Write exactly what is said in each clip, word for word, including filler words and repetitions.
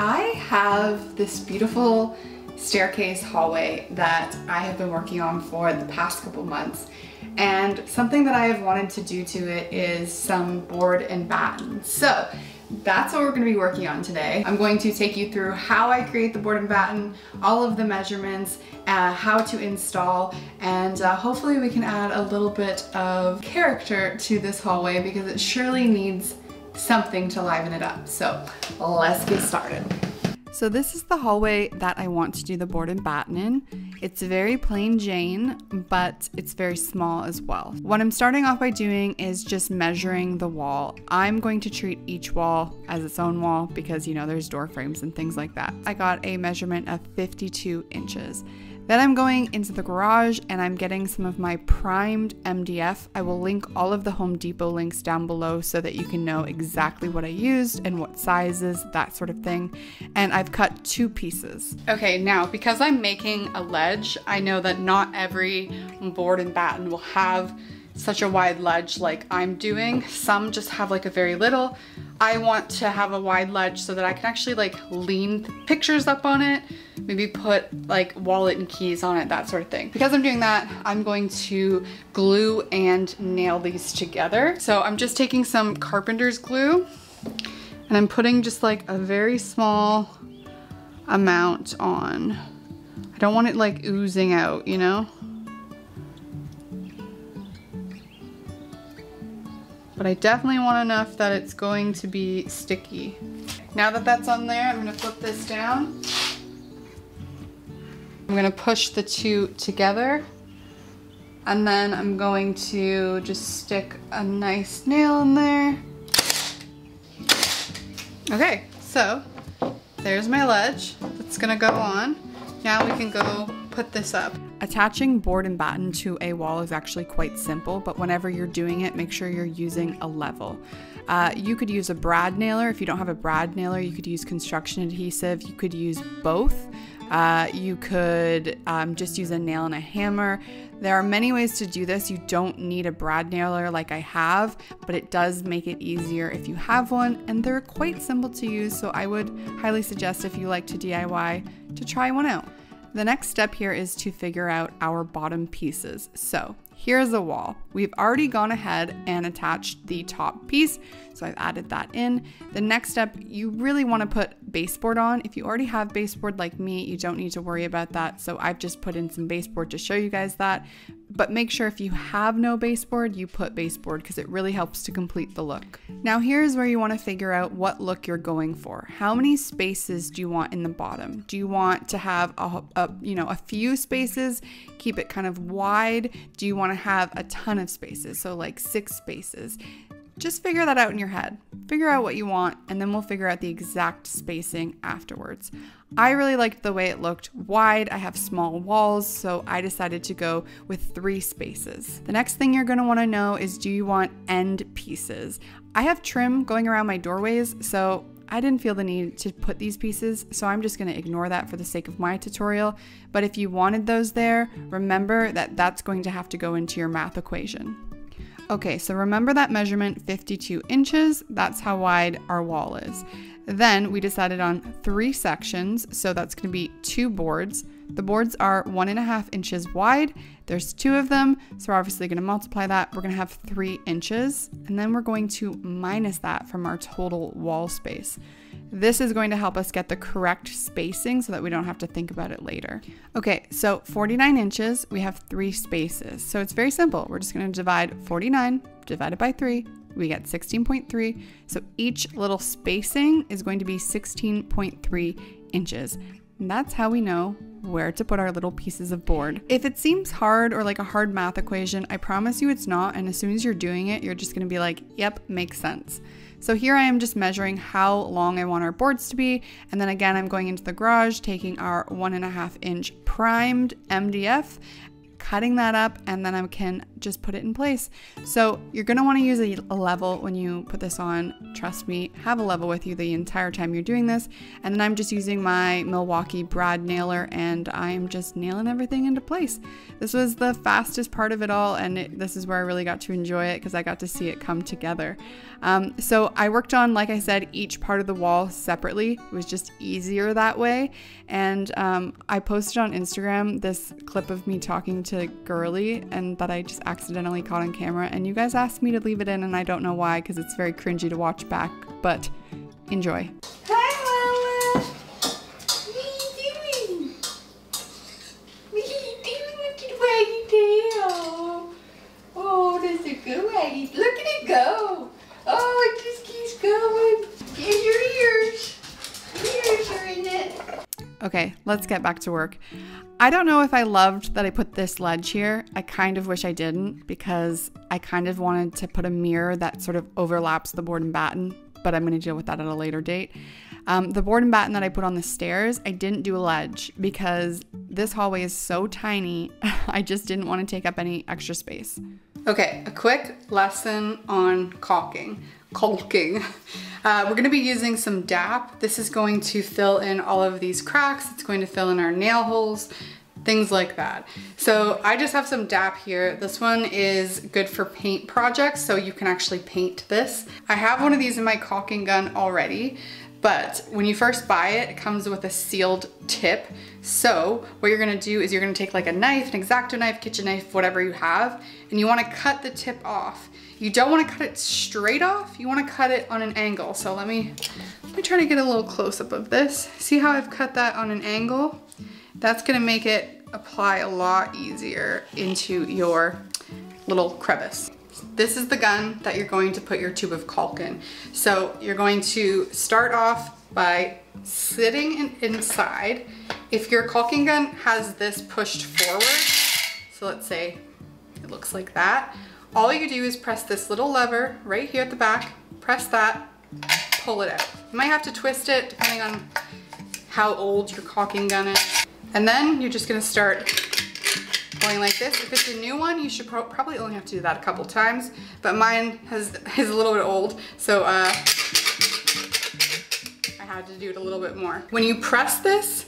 I have this beautiful staircase hallway that I have been working on for the past couple months, and something that I have wanted to do to it is some board and batten. So that's what we're going to be working on today. I'm going to take you through how I create the board and batten, all of the measurements, uh, how to install, and uh, hopefully we can add a little bit of character to this hallway because it surely needs something to liven it up. So let's get started. So this is the hallway that I want to do the board and batten in. It's very plain Jane, but it's very small as well. What I'm starting off by doing is just measuring the wall. I'm going to treat each wall as its own wall because, you know, there's door frames and things like that. I got a measurement of fifty-two inches. Then I'm going into the garage and I'm getting some of my primed M D F. I will link all of the Home Depot links down below so that you can know exactly what I used and what sizes, that sort of thing. And I've cut two pieces. Okay, now because I'm making a ledge, I know that not every board and batten will have such a wide ledge like I'm doing. Some just have like a very little. I want to have a wide ledge so that I can actually like lean pictures up on it, maybe put like wallet and keys on it, that sort of thing. Because I'm doing that, I'm going to glue and nail these together. So I'm just taking some carpenter's glue and I'm putting just like a very small amount on. I don't want it like oozing out, you know? But I definitely want enough that it's going to be sticky. Now that that's on there, I'm gonna flip this down. I'm gonna push the two together, and then I'm going to just stick a nice nail in there. Okay, so there's my ledge. It's gonna go on. Now we can go put this up. Attaching board and batten to a wall is actually quite simple, but whenever you're doing it, make sure you're using a level. Uh, you could use a brad nailer. If you don't have a brad nailer, you could use construction adhesive. You could use both. Uh, you could um, just use a nail and a hammer. There are many ways to do this. You don't need a brad nailer like I have, but it does make it easier if you have one, and they're quite simple to use, so I would highly suggest if you like to D I Y to try one out. The next step here is to figure out our bottom pieces. So here's a wall. We've already gone ahead and attached the top piece, so I've added that in. The next step, you really want to put baseboard on. If you already have baseboard like me, you don't need to worry about that, so I've just put in some baseboard to show you guys that. But make sure if you have no baseboard, you put baseboard because it really helps to complete the look. Now here's where you want to figure out what look you're going for. How many spaces do you want in the bottom? Do you want to have a, a you know, a few spaces, keep it kind of wide? Do you want to have a ton of spaces, so like six spaces? Just figure that out in your head. Figure out what you want, and then we'll figure out the exact spacing afterwards. I really liked the way it looked wide. I have small walls, so I decided to go with three spaces. The next thing you're gonna wanna know is, do you want end pieces? I have trim going around my doorways, so I didn't feel the need to put these pieces, so I'm just gonna ignore that for the sake of my tutorial. But if you wanted those there, remember that that's going to have to go into your math equation. Okay, so remember that measurement, fifty-two inches, that's how wide our wall is. Then we decided on three sections, so that's gonna be two boards. The boards are one and a half inches wide. There's two of them, so we're obviously gonna multiply that. We're gonna have three inches, and then we're going to minus that from our total wall space. This is going to help us get the correct spacing so that we don't have to think about it later. Okay, so forty-nine inches, we have three spaces. So it's very simple. We're just gonna divide forty-nine divided by three, we get sixteen point three. So each little spacing is going to be sixteen point three inches. And that's how we know where to put our little pieces of board. If it seems hard or like a hard math equation, I promise you it's not. And as soon as you're doing it, you're just gonna be like, yep, makes sense. So here I am just measuring how long I want our boards to be. And then again, I'm going into the garage, taking our one and a half inch primed M D F, cutting that up, and then I can just put it in place. So you're gonna wanna use a, a level when you put this on. Trust me, have a level with you the entire time you're doing this. And then I'm just using my Milwaukee broad nailer, and I'm just nailing everything into place. This was the fastest part of it all, and it, this is where I really got to enjoy it because I got to see it come together. Um, so I worked on, like I said, each part of the wall separately. It was just easier that way. And um, I posted on Instagram this clip of me talking to Girly, and that I just accidentally caught on camera, and you guys asked me to leave it in, and I don't know why because it's very cringy to watch back, but enjoy. Hi, Mama. What are you doing? What are you doing with your waggy tail? Oh, that's a good waggy. Look at it go. Oh, it just keeps going. Here's your ears. Your ears are in it. Okay, let's get back to work. I don't know if I loved that I put this ledge here. I kind of wish I didn't, because I kind of wanted to put a mirror that sort of overlaps the board and batten, but I'm gonna deal with that at a later date. Um, the board and batten that I put on the stairs, I didn't do a ledge because this hallway is so tiny, I just didn't wanna take up any extra space. Okay, a quick lesson on caulking. Caulking. Uh, we're gonna be using some D A P. This is going to fill in all of these cracks. It's going to fill in our nail holes, things like that. So I just have some D A P here. This one is good for paint projects, so you can actually paint this. I have one of these in my caulking gun already, but when you first buy it, it comes with a sealed tip. So what you're gonna do is you're gonna take like a knife, an X-Acto knife, kitchen knife, whatever you have, and you wanna cut the tip off. You don't wanna cut it straight off, you wanna cut it on an angle. So let me, let me try to get a little close up of this. See how I've cut that on an angle? That's gonna make it apply a lot easier into your little crevice. This is the gun that you're going to put your tube of caulk in. So you're going to start off by sitting in, inside. If your caulking gun has this pushed forward, so let's say it looks like that, all you do is press this little lever right here at the back, press that, pull it out. You might have to twist it depending on how old your caulking gun is. And then you're just gonna start going like this. If it's a new one, you should pro probably only have to do that a couple times, but mine has, is a little bit old, so uh, I had to do it a little bit more. When you press this,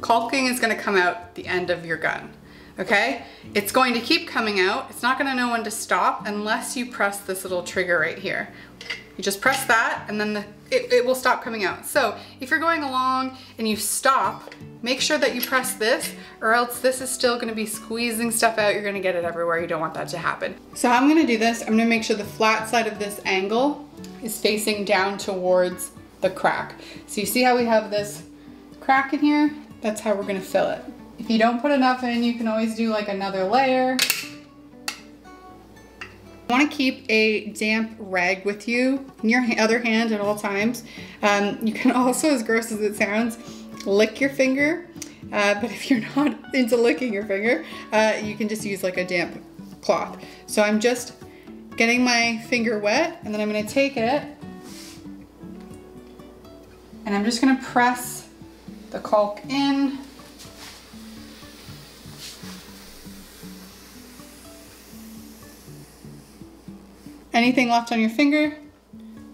caulking is gonna come out the end of your gun. Okay? It's going to keep coming out. It's not gonna know when to stop unless you press this little trigger right here. You just press that, and then the, it, it will stop coming out. So if you're going along and you stop, make sure that you press this, or else this is still gonna be squeezing stuff out. You're gonna get it everywhere. You don't want that to happen. So how I'm gonna do this, I'm gonna make sure the flat side of this angle is facing down towards the crack. So you see how we have this crack in here? That's how we're gonna fill it. If you don't put enough in, you can always do like another layer. You want to keep a damp rag with you in your other hand at all times. Um, you can also, as gross as it sounds, lick your finger, uh, but if you're not into licking your finger, uh, you can just use like a damp cloth. So I'm just getting my finger wet, and then I'm going to take it and I'm just going to press the caulk in. Anything left on your finger,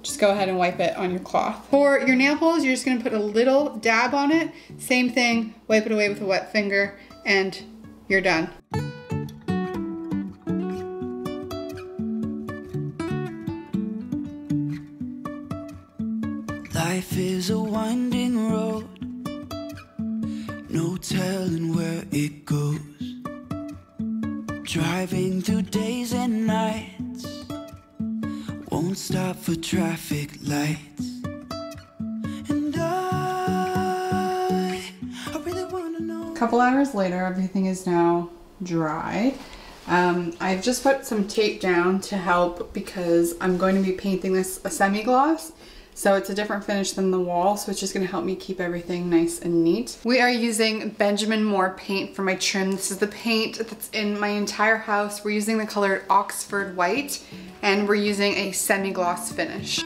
just go ahead and wipe it on your cloth. For your nail holes, you're just gonna put a little dab on it. Same thing, wipe it away with a wet finger, and you're done. Life is a winding road, no telling where it goes. Driving through days and nights, won't stop for traffic lights. And I, I really wanna know. A couple hours later, everything is now dry. Um, I've just put some tape down to help because I'm going to be painting this a semi-gloss. So it's a different finish than the wall, so it's just gonna help me keep everything nice and neat. We are using Benjamin Moore paint for my trim. This is the paint that's in my entire house. We're using the color Oxford White, and we're using a semi-gloss finish.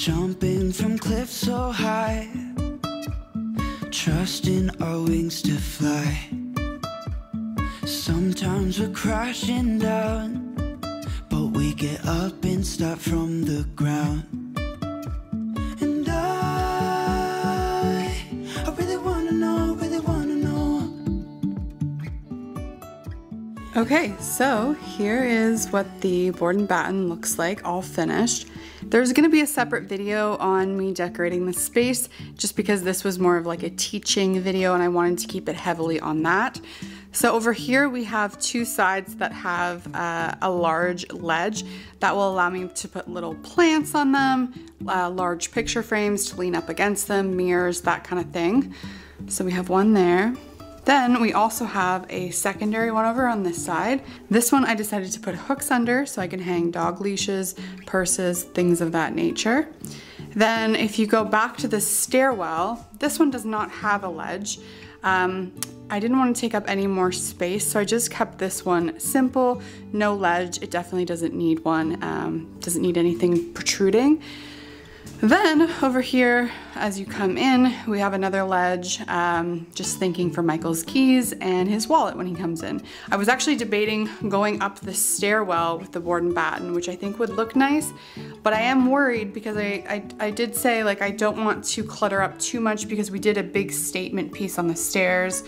Jumping from cliffs so high, trusting our wings to fly. Sometimes we're crashing down, but we get up and start from the ground. And I, I really wanna know, really wanna know. Okay, so here is what the board and batten looks like, all finished. There's going to be a separate video on me decorating the space just because this was more of like a teaching video and I wanted to keep it heavily on that. So over here we have two sides that have uh, a large ledge that will allow me to put little plants on them, uh, large picture frames to lean up against them, mirrors, that kind of thing. So we have one there. Then we also have a secondary one over on this side. This one I decided to put hooks under so I can hang dog leashes, purses, things of that nature. Then if you go back to the stairwell, this one does not have a ledge. Um, I didn't want to take up any more space, so I just kept this one simple, no ledge. It definitely doesn't need one, um, doesn't need anything protruding. Then over here, as you come in, we have another ledge, um, just thinking for Michael's keys and his wallet when he comes in. I was actually debating going up the stairwell with the board and batten, which I think would look nice, but I am worried because I, I, I did say like I don't want to clutter up too much because we did a big statement piece on the stairs.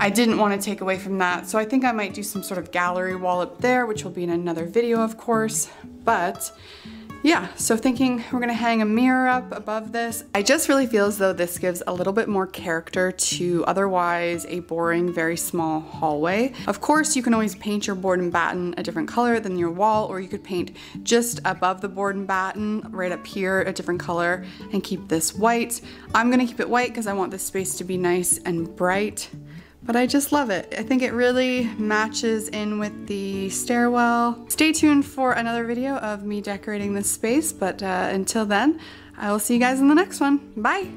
I didn't want to take away from that, so I think I might do some sort of gallery wall up there, which will be in another video, of course, but yeah, so thinking we're gonna hang a mirror up above this. I just really feel as though this gives a little bit more character to otherwise a boring, very small hallway. Of course, you can always paint your board and batten a different color than your wall, or you could paint just above the board and batten, right up here, a different color, and keep this white. I'm gonna keep it white because I want this space to be nice and bright, but I just love it. I think it really matches in with the stairwell. Stay tuned for another video of me decorating this space, but uh, until then, I will see you guys in the next one. Bye.